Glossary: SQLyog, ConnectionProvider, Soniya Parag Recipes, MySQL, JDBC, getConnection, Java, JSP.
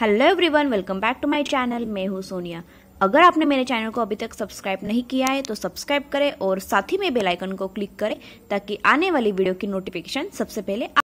Hello everyone, welcome back to my channel. मैं हूँ सोनिया। अगर आपने मेरे चैनल को अभी तक सब्सक्राइब नहीं किया है तो सब्सक्राइब करें और साथ ही में बेल आइकन को क्लिक करें ताकि आने वाली वीडियो की नोटिफिकेशन सबसे पहले